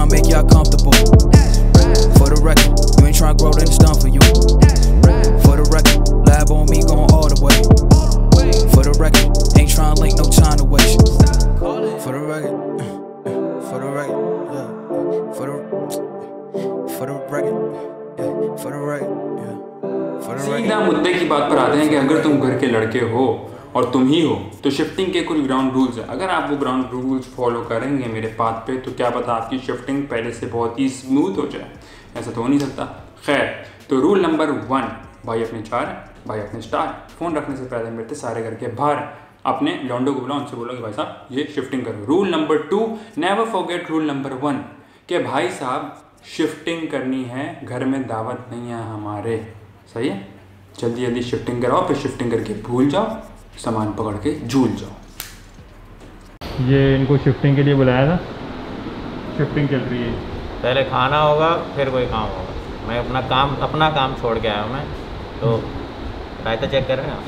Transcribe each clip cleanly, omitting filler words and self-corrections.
trying to make y'all comfortable. For the record, you ain't trying to grow, then it's done for you. For the record, lab on me going all the way. For the record, ain't trying to link, no time to waste. For the record, for the record, yeah. For the record, yeah. For the record, yeah. For the record. सीधा मुद्दे की बात पर आते हैं कि अगर तुम घर के लड़के हो और तुम ही हो तो शिफ्टिंग के कुछ ग्राउंड रूल्स हैं। अगर आप वो ग्राउंड रूल्स फॉलो करेंगे मेरे पाथ पे तो क्या पता आपकी शिफ्टिंग पहले से बहुत ही स्मूथ हो जाए, ऐसा तो हो नहीं सकता। खैर, तो रूल नंबर 1, भाई अपने चार, भाई अपने स्टार। फ़ोन रखने से पहले मेरे सारे घर के बाहर अपने लॉन्डो को बुलाओ, उनसे बोलो कि भाई साहब ये शिफ्टिंग करो। Rule number 2, never forget rule number 1 कि भाई साहब शिफ्टिंग करनी है, घर में दावत नहीं है हमारे, सही है। जल्दी जल्दी शिफ्टिंग कराओ, फिर शिफ्टिंग करके भूल जाओ, सामान पकड़ के झूल जाओ। ये इनको शिफ्टिंग के लिए बुलाया था, शिफ्टिंग चल रही है, पहले खाना होगा फिर कोई काम होगा। मैं अपना काम छोड़ के आया हूँ मैं, तो रायता चेक कर रहे हैं।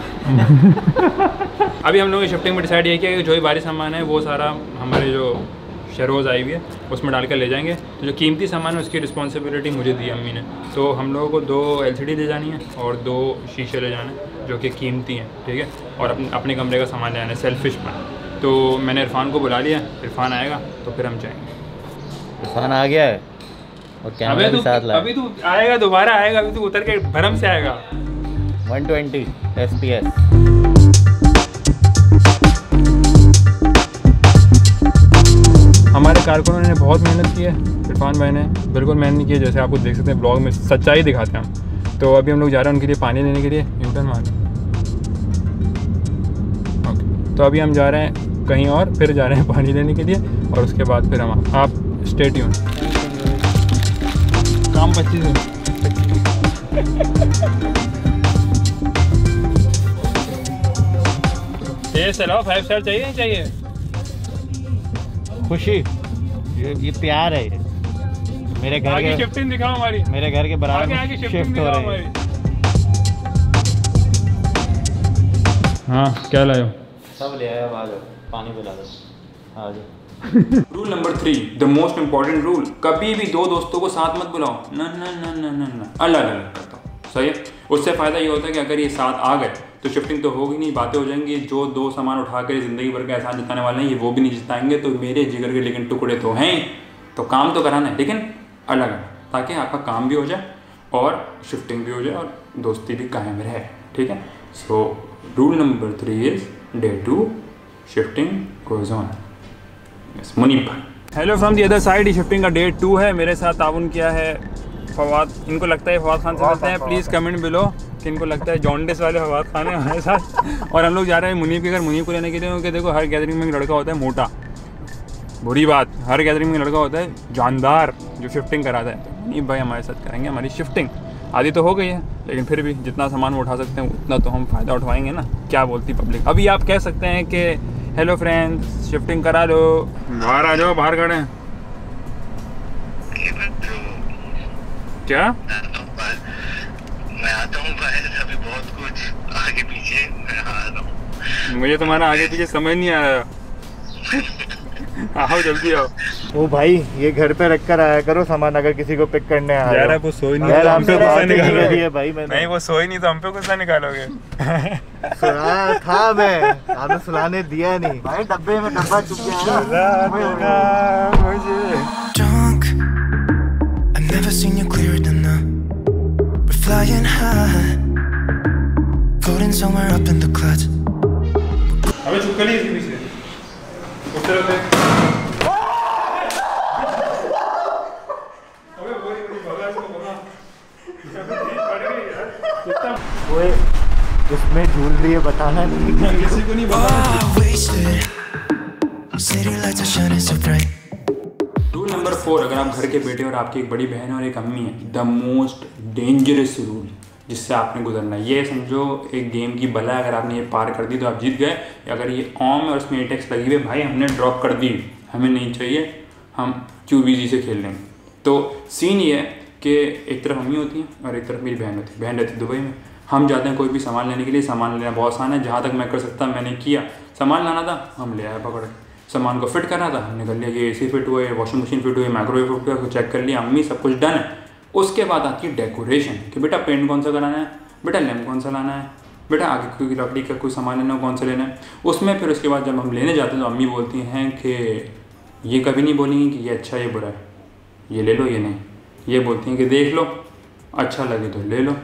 अभी हम लोगों ने शिफ्टिंग में डिसाइड ये किया कि जो भी भारी सामान है वो सारा हमारे जो शरोज़ आई हुई है उसमें डाल कर ले जाएंगे। तो जो कीमती सामान है उसकी रिस्पॉन्सिबिलिटी मुझे दी अम्मी ने, तो हम लोगों को 2 LCD ले जानी है और 2 शीशे ले जाने हैं जो कि कीमती हैं, ठीक है। और अपने कमरे का सामान ले जाना है, सेल्फिश प्लान। तो मैंने इरफान को बुला लिया, इरफान आएगा तो फिर हम जाएंगे। इरफान आ गया है और कैमरा भी साथ लाया। अभी तो आएगा, दोबारा आएगा, अभी तो उतर के भरम से आएगा। 120 FPS। हमारे कारकुनों ने बहुत मेहनत की है, इरफान भाई ने बिल्कुल मेहनत नहीं की है, जैसे आपको देख सकते हैं ब्लॉग में सच्चाई दिखाते हैं हम। तो अभी हम लोग जा रहे हैं उनके लिए पानी लेने के लिए, यूटर्न मार। ओके, तो अभी हम जा रहे हैं कहीं और, फिर जा रहे हैं पानी लेने के लिए और उसके बाद फिर हम आप स्टे ट्यून। काम 25 चलाओ, 5 स्टार चाहिए नहीं चाहिए? खुशी, ये प्यार है। मेरे घर की शिफ्टिंग दिखाओ हमारी, मेरे घर के बराबर शिफ्ट हो रही है। हाँ, क्या लाए हो? सब ले आया, आ जाओ, पानी पिला दो, आ जाओ। Rule number 3, the most important rule, कभी भी 2 दोस्तों को साथ मत बुलाओ। ना ना ना ना ना ना, अलग अलग करता हूँ, सही है। उससे फ़ायदा ये होता है कि अगर ये साथ आ गए तो शिफ्टिंग तो होगी नहीं, बातें हो जाएंगी। जो 2 सामान उठाकर ज़िंदगी भर का एहसान जिताने वाले हैं ये वो भी नहीं जिताएंगे। तो मेरे जिगर के लेकिन टुकड़े तो हैं, तो काम तो कराना है लेकिन अलग है, ताकि आपका काम भी हो जाए और शिफ्टिंग भी हो जाए और दोस्ती भी कायम रहे, ठीक है। So rule number 3 is day 2 shifting goes on. Yes Munib. Hello from the other side, shifting का डे 2 है। मेरे साथ ताउन किया है फवाद, इनको लगता है फवाद खान से मिलते हैं। प्लीज़ कमेंट बिलो कि इनको लगता है जॉन्डिस वाले फवाद खान है हमारे साथ। और हम लोग जा रहे हैं मुनीब के घर, मुनीब को लेने के लिए, क्योंकि देखो हर गैदरिंग में एक लड़का होता है मोटा, बुरी बात, हर गैदरिंग में लड़का होता है जानदार जो शिफ्टिंग कराता है। तो मुनीब भाई हमारे साथ करेंगे हमारी शिफ्टिंग। आधी तो हो गई है लेकिन फिर भी जितना सामान उठा सकते हैं उतना तो हम फ़ायदा उठवाएंगे ना, क्या बोलती पब्लिक। अभी आप कह सकते हैं कि हेलो फ्रेंड्स शिफ्टिंग करा लो, बाहर आ जाओ, बाहर खड़े हैं क्या? मैं आता हूं अभी, बहुत कुछ आगे पीछे मैं आ रहा हूं। मुझे तुम्हारा आगे पीछे समझ नहीं आया। आओ जल्दी आओ। ओ भाई, ये घर पे रख कर आया करो सामान अगर किसी को पिक करने आया। यार वो सो ही नहीं, यार हम पे गुस्सा निकालोगे भाई। मैंने नहीं, वो सो ही नहीं तो हम पे गुस्सा निकालोगे। सुना था मैं, आपने सुनाने दिया नहीं भाई। डब्बे में डब्बा चुप गया। Never seen you clearer than now. We're flying high, floating somewhere up in the clouds. अबे चुप कर लीजिए पीछे। उस तरफ है। अबे बोरी भगा इसको भगा। पड़ गई यार। वो इसमें झूल रही है, बताना नहीं किसी को, नहीं बताना। नंबर 4, अगर आप घर के बेटे और आपकी एक बड़ी बहन और एक अम्मी है, द मोस्ट डेंजरस रूल जिससे आपने गुजरना है। ये समझो एक गेम की बला, अगर आपने ये पार कर दी तो आप जीत गए। अगर ये ऑन और उसमें एटेक्स लगी हुए, भाई हमने ड्रॉप कर दी, हमें नहीं चाहिए, हम QBG से खेल लेंगे। तो सीन ये है कि एक तरफ अम्मी होती है और एक तरफ मेरी बहन होती है। बहन रहती है दुबई में, हम जाते हैं कोई भी सामान लेने के लिए। सामान लेना बहुत आसान है, जहाँ तक मैं कर सकता मैंने किया। सामान लाना था, हम ले आए पकड़ के। सामान को फिट करना था, हमने कर लिया, ये एसी फिट हुआ, वॉशिंग मशीन फिट हुई, माइक्रोवेव फिट हुआ, चेक कर लिया अम्मी, सब कुछ डन है। उसके बाद आती है डेकोरेशन कि बेटा पेंट कौन सा कराना है, बेटा लैम्प कौन सा लाना है, बेटा आगे कोई लकड़ी का कोई सामान लेना हो कौन सा लेना है उसमें। फिर उसके बाद जब हम लेने जाते हैं तो अम्मी बोलती हैं कि ये कभी नहीं बोलेंगी कि ये अच्छा ये बुरा है, ये ले लो ये नहीं, ये बोलती हैं कि देख लो अच्छा लगे तो ले लो,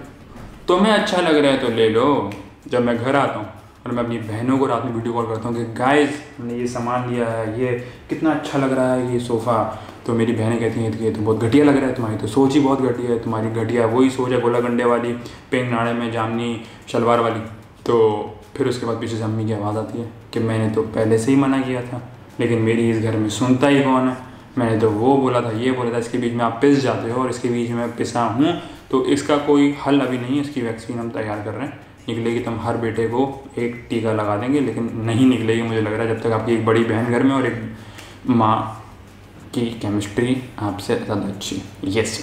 तुम्हें अच्छा लग रहा है तो ले लो। जब मैं घर आता हूँ और मैं अपनी बहनों को रात में वीडियो कॉल करता हूँ कि गाइज हमने ये सामान लिया है, ये कितना अच्छा लग रहा है ये सोफ़ा, तो मेरी बहनें कहती हैं ये तो बहुत घटिया लग रहा है, तुम्हारी तो सोच ही बहुत घटिया है, तुम्हारी घटिया वही सोच है गोला गंडे वाली, पेंग नाड़े में जामनी शलवार वाली। तो फिर उसके बाद पीछे से अम्मी की आवाज़ आती है कि मैंने तो पहले से ही मना किया था, लेकिन मेरी इस घर में सुनता ही कौन है, मैंने तो वो बोला था ये बोला था, इसके बीच में आप पिस जाते हो और इसके बीच में पिसा हूँ, तो इसका कोई हल अभी नहीं है, इसकी वैक्सीन हम तैयार कर रहे हैं, निकलेगी तो हम हर बेटे को एक टीका लगा देंगे, लेकिन नहीं निकलेगी मुझे लग रहा है जब तक आपकी एक बड़ी बहन घर में और एक माँ की केमिस्ट्री आपसे ज़्यादा अच्छी यस।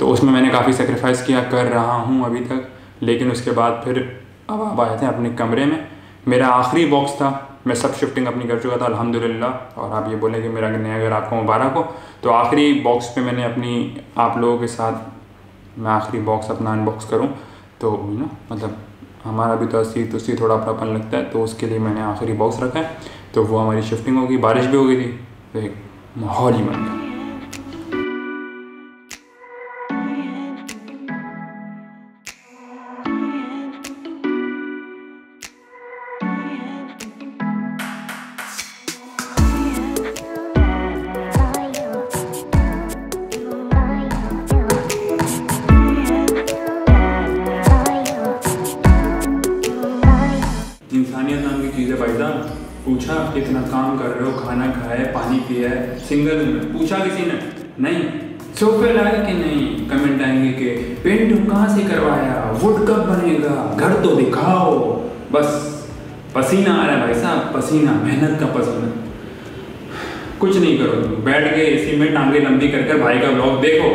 तो उसमें मैंने काफ़ी सेक्रीफाइस किया, कर रहा हूँ अभी तक। लेकिन उसके बाद फिर अब आप आए थे अपने कमरे में, मेरा आखिरी बॉक्स था, मैं सब शिफ्टिंग अपनी कर चुका था अल्हम्दुलिल्लाह, और आप ये बोलें कि मेरा नया घर आपको मुबारक हो। तो आखिरी बॉक्स पर मैंने अपनी आप लोगों के साथ मैं आखिरी बॉक्स अपना अनबॉक्स करूँ तो ना मतलब हमारा भी तो थोड़ा अपनापन लगता है, तो उसके लिए मैंने आखिरी बॉक्स रखा है। तो वो हमारी शिफ्टिंग होगी, बारिश भी हो गई थी, तो एक माहौल ही बन गया। पूछा इतना काम कर रहे हो, खाना खाया पानी पिया है सिंगल में, पूछा किसी ने नहीं, सोफे लाए कि नहीं, कमेंट आएंगे कि पेंट कहाँ से करवाया, वुड कब बनेगा, घर तो दिखाओ। बस पसीना आ रहा है भाई साहब, पसीना, मेहनत का पसीना। कुछ नहीं करो, बैठ के एसी में टांगे लंबी कर कर भाई का ब्लॉग देखो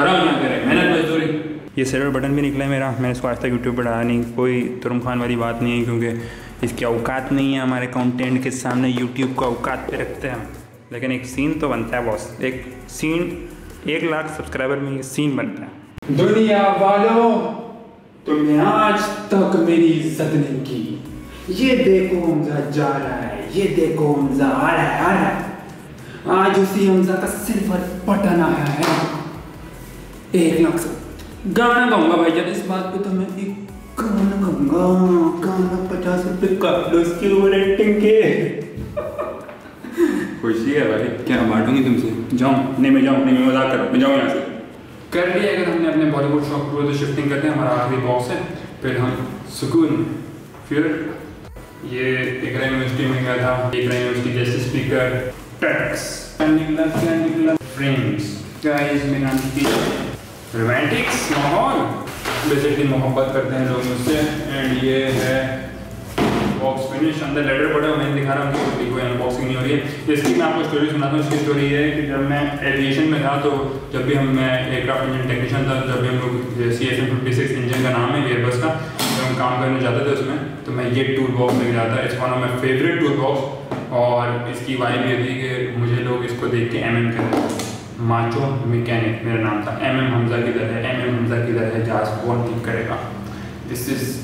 और अब ना करें मेहनत मजदूरी। ये सिल्वर बटन भी निकला है मेरा, मैंने इसको आज तक यूट्यूब पर डाला नहीं, कोई तुरम खान वाली बात नहीं है क्योंकि इसकी औकात नहीं है हमारे कंटेंट के सामने, यूट्यूब को औकात पे रखते हैं। लेकिन एक सीन तो बनता है बॉस, एक सीन 1 लाख सब्सक्राइबर में ये सीन बनता है। दुनिया वालों तुमने आज तक मेरी इज्जत नहीं की, ये देखो हमजा जा रहा है, ये देखो हमजा आ रहा है, आ रहा है। आज उसी हमजा का सिल्वर बटन आया है 1 लाख सब्सक्राइबर। गाना गाऊंगा भाई जब, इस बात पे तो मैं एक गाना गाऊंगा, गाना 50 रुपये का उसकी रेटिंग के खुशी है भाई, क्या बांटूंगी तुमसे, जाऊँ नहीं मैं जाऊँ नहीं मैं मजाक कर रहा हूँ, मैं जाऊँ यहाँ से। कर लिया अगर हमने अपने बॉलीवुड शॉप पूरे तो शिफ्टिंग करते हैं, हमारा आखिरी बॉक्स है, फिर हम सुकून। फिर ये एकरा यूनिवर्सिटी में गया था, एकरा यूनिवर्सिटी जैसे स्पीकर टैक्स निकला, क्या निकला फ्रेंड्स गाइस, मेरा नाम रोमांटिक्स माहौल, बेसिकली मोहब्बत करते हैं लोग मुझसे। एंड ये है बॉक्स फिनिश, अंदर लेटर पड़ा हुआ मैंने दिखा रहा हूँ कि कोई अनबॉक्सिंग नहीं हो रही है। इसकी मैं आपको स्टोरी सुनाता हूँ। इसकी स्टोरी ये है कि जब मैं एविएशन में था, तो जब भी हम मैं एयरक्राफ्ट इंजन टेक्नीशियन था, जब भी हम लोग CFM 56 इंजन का नाम है एयरबस का, जब हम काम करने जाते थे उसमें, तो मैं ये टूल बॉक्स मिल जाता है। It's one of my favourite tool box, और इसकी वाइब ये थी कि मुझे लोग इसको देख के MM करें, माचो मैकेनिक मेरा नाम था। MM हमजा किधर है, MM हमजा किधर है, जहाज कौन ठीक करेगा, दिस इज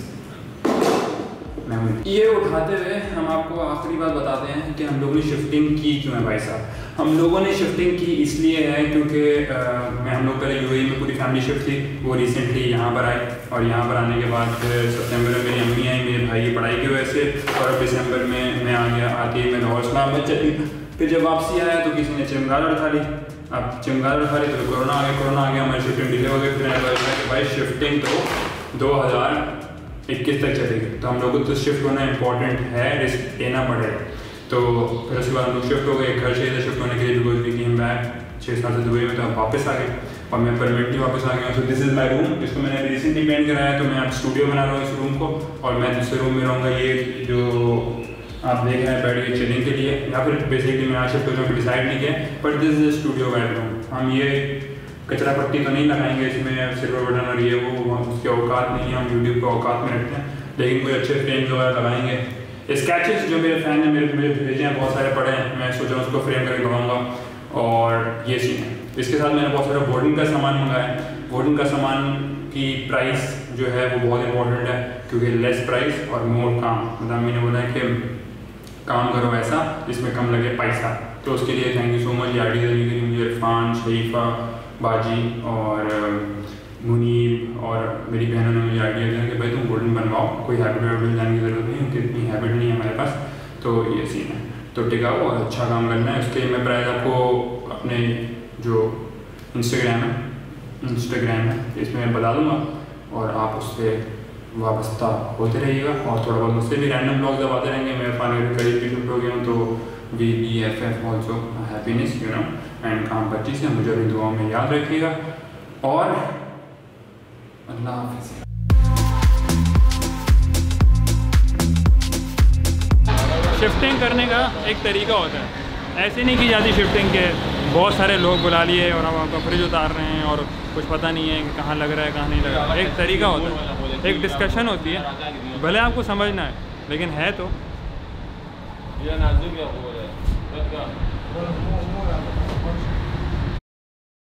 मेमोरी। ये उठाते हुए हम आपको आखिरी बात बताते हैं कि हम लोगों ने शिफ्टिंग की क्यों है भाई साहब। हम लोगों ने शिफ्टिंग की इसलिए है क्योंकि मैं हम लोग पहले UAE में पूरी फैमिली शिफ्ट थी, वो रिसेंटली यहाँ पर आई, और यहाँ पर आने के बाद सितंबर में मेरी अम्मी आई, मेरे भाई की पढ़ाई की वजह से, और अब दिसंबर में मैं आ गया, आती है मैं लाहौर इस्लाम में चली। फिर जब वापसी आया तो किसी ने चिमगार उठा ली, अब चिमगार उठा ली तो कोरोना आ गया, हमारी शिफ्टिंग डिले हो गई। फिर मैंने कि भाई शिफ्टिंग तो 2021 तक चलेगी, तो हम लोग को तो शिफ्ट होना इम्पॉर्टेंट है, रिस्क लेना पड़ेगा। तो फिर उसके बाद हम लोग शिफ्ट हो गए, घर से इधर शिफ्ट होने के लिए बिकॉज वी केम बैक 6 साल से दुबई में, तो आप वापस आ गए और मैं परमानेंटली वापस आ गया। So this is my room, जिसको मैंने रिसेंटली पेंट कराया, तो मैं आप स्टूडियो बना रहा हूँ इस रूम को, और मैं दूसरे रूम में रहूँगा, ये जो आप देख रहे हैं बैठ के चिलिंग के लिए, या फिर बेसिकली मैं आज शिफ्ट हो जाऊँ डिसाइड नहीं किया, but this is studio bedroom. हम ये कचरा पट्टी तो नहीं लगाएंगे इसमें, सिल्वर बटन और ये वो, हम उसके औकात नहीं है, हम यूट्यूब को औकात में रखते हैं, लेकिन कोई अच्छे फ्रेम्स वगैरह लगाएंगे। स्केचेस जो मेरे फैन ने मेरे भेजे हैं बहुत सारे पड़े हैं, मैं सोचा उसको फ्रेम करके बनाऊँगा। और ये सीन है, इसके साथ मैंने बहुत सारा बोर्डिंग का सामान मंगाया है। बोर्डिंग का सामान की प्राइस जो है वो बहुत इंपॉर्टेंट है, क्योंकि लेस प्राइस और मोर काम, मतलब मैंने बोला है कि काम करो ऐसा जिसमें कम लगे पैसा। तो उसके लिए थैंक यू सो मच यारी देने के लिए मुझे इरफान, शरीफा बाजी और मुनीब और मेरी बहनों ने मुझे आइडिया दिया कि भाई तुम गोल्डन बनवाओ, कोई हैबिट वैबिट जाने की ज़रूरत नहीं, क्योंकि इतनी हैबिट नहीं है हमारे पास। तो ये सीन है, तो टिकाऊ और अच्छा काम करना है। उसके मैं प्राइस आपको अपने जो इंस्टाग्राम है इसमें मैं बता दूँगा, और आप उससे वाबस्ता होते रहिएगा। और थोड़ा बहुत मुझसे भी रैंडम ब्लॉग जब आते रहेंगे, मैं फाइनली करीब भी हो गया हूँ, तो VBFF also happiness you know and काम 25 है। मुझे अपनी दुआओं में याद रखिएगा और अल्लाह हाफिज़। शिफ्टिंग करने का एक तरीका होता है, ऐसे नहीं की जाती शिफ्टिंग के बहुत सारे लोग बुला लिए और हम आपका फ्रिज उतार रहे हैं और कुछ पता नहीं है कि कहाँ लग रहा है कहाँ नहीं लग रहा है। एक तरीका होता है, एक डिस्कशन होती है, भले आपको समझना है लेकिन है तो